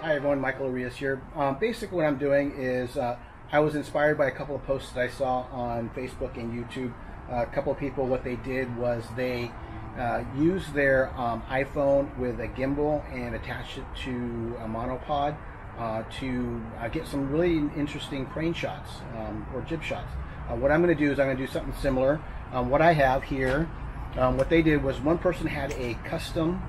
Hi everyone, Michael Arias here. Basically what I'm doing is I was inspired by a couple of posts that I saw on Facebook and YouTube. A couple of people, what they did was they used their iPhone with a gimbal and attached it to a monopod to get some really interesting crane shots or jib shots. What I'm going to do is I'm going to do something similar. What I have here, what they did was one person had a custom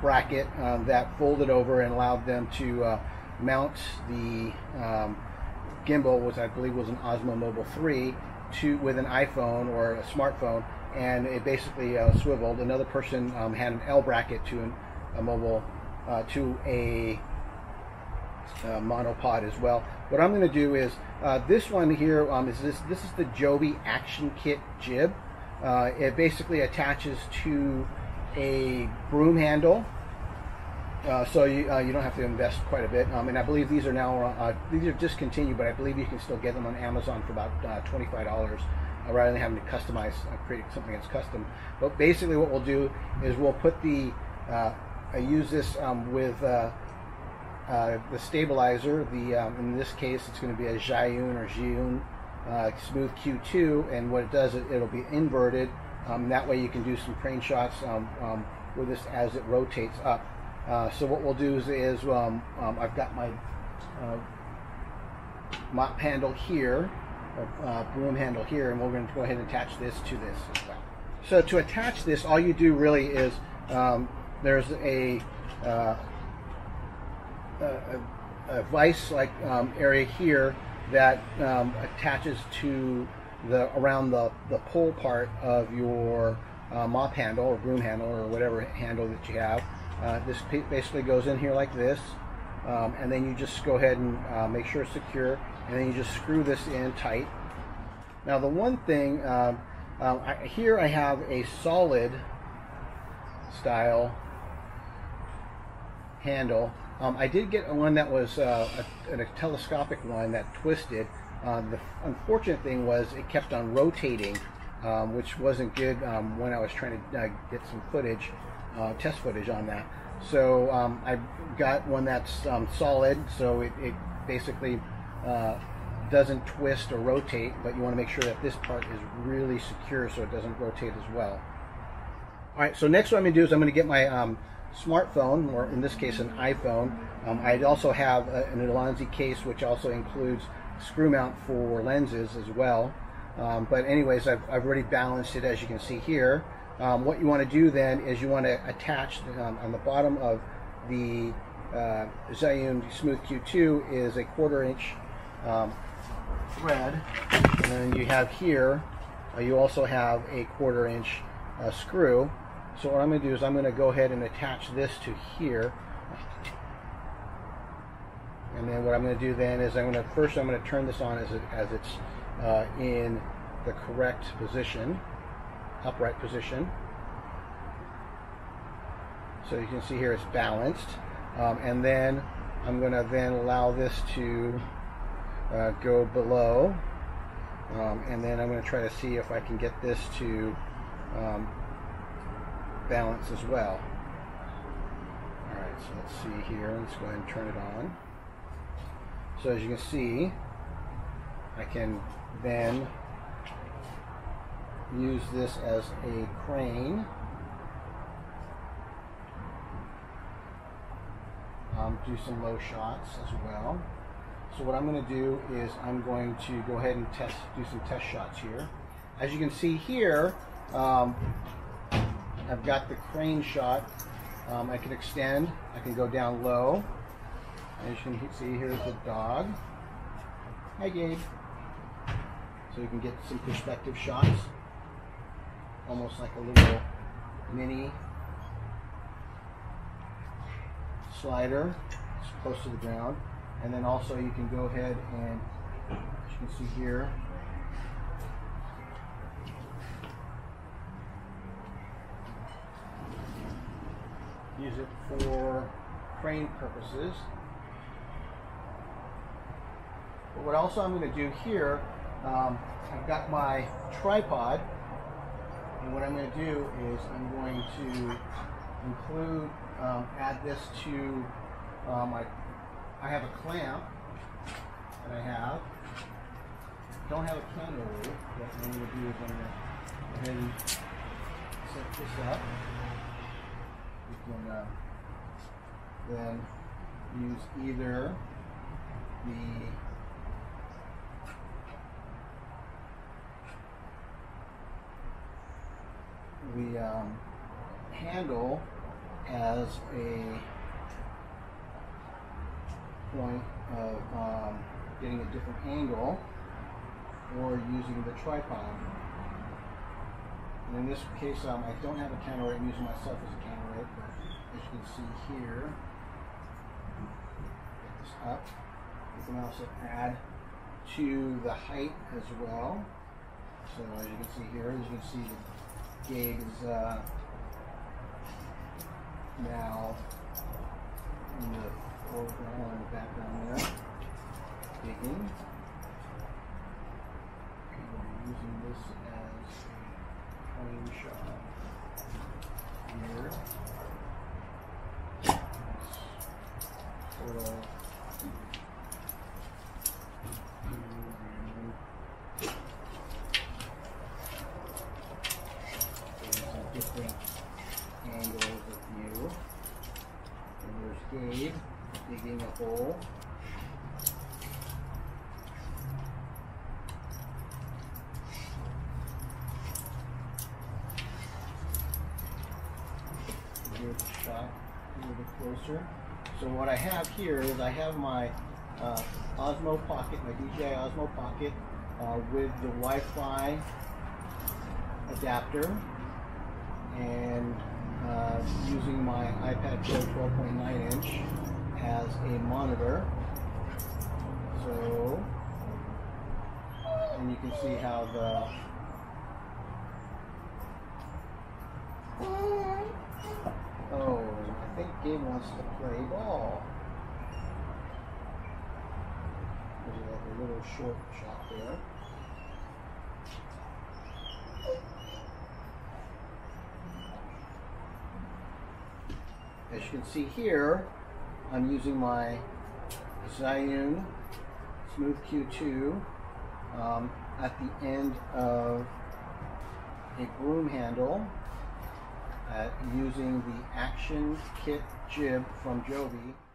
bracket that folded over and allowed them to mount the gimbal, which I believe was an Osmo Mobile 3, with an iPhone or a smartphone, and it basically swiveled. Another person had an L bracket to a monopod as well. What I'm going to do is this one here is this is the Joby Action Kit jib. It basically attaches to a broom handle, so you don't have to invest quite a bit. And I believe these are now these are discontinued, but I believe you can still get them on Amazon for about $25, rather than having to customize, create something that's custom. But basically, what we'll do is we'll put the I use this with the stabilizer. In this case, it's going to be a Zhiyun Smooth Q2, and what it does is it'll be inverted. That way you can do some crane shots with this as it rotates up. So what we'll do is I've got my mop handle here, broom handle here, and we're going to go ahead and attach this to this as well. So to attach this, all you do really is there's a vice like area here that attaches to around the pole part of your mop handle or broom handle or whatever handle that you have. This basically goes in here like this, and then you just go ahead and make sure it's secure, and then you just screw this in tight. Now the one thing, here I have a solid style handle. I did get one that was a telescopic one that twisted. The unfortunate thing was it kept on rotating, which wasn't good when I was trying to get some footage, test footage on that. So I got one that's solid, so it basically doesn't twist or rotate, but you want to make sure that this part is really secure so it doesn't rotate as well. Alright, so next what I'm going to do is I'm going to get my smartphone, or in this case an iPhone. I also have an Elanzi case, which also includes screw mount for lenses as well, but anyways, I've already balanced it, as you can see here. What you want to do then is you want to attach on the bottom of the Zhiyun Smooth Q2 is a 1/4 inch thread, and then you have here you also have a 1/4 inch screw. So what I'm going to do is I'm going to go ahead and attach this to here. And then what I'm going to do then is I'm going to turn this on as it's in the correct position, upright position. So you can see here it's balanced. And then I'm going to then allow this to go below. And then I'm going to try to see if I can get this to balance as well. All right, so let's see here. Let's go ahead and turn it on. So as you can see, I can then use this as a crane. Do some low shots as well. So what I'm going to do is I'm going to go ahead and do some test shots here. As you can see here, I've got the crane shot. I can extend. I can go down low. As you can see, here's the dog. Hi, Gabe. So you can get some perspective shots, almost like a little mini slider. It's close to the ground, and then also you can go ahead and, as you can see here, use it for crane purposes. But what also I'm going to do here, I've got my tripod, and what I'm going to do is I'm going to add this to I have a clamp, and don't have a candle rule. What I'm going to do is I'm going to go ahead and set this up. You can then use either the handle as a point of getting a different angle, or using the tripod. And in this case, I don't have a camera. I'm using myself as a camera, but as you can see here, get this up. You can also add to the height as well. So as you can see here, as you can see, the gauge is now in the foreground and the background there. Digging. I'm using this as a plane shot here. It's sort of different angles of view. And there's Gabe digging a hole. Here's the shot a little bit closer. So what I have here is I have my Osmo Pocket, my DJI Osmo Pocket with the Wi-Fi adapter, and using my iPad Pro 12.9 inch as a monitor. So, and you can see how the, oh, I think Gabe wants to play ball. There's like a little short shot there. As you can see here, I'm using my Zhiyun Smooth Q2 at the end of a broom handle, using the Action Kit jib from Joby.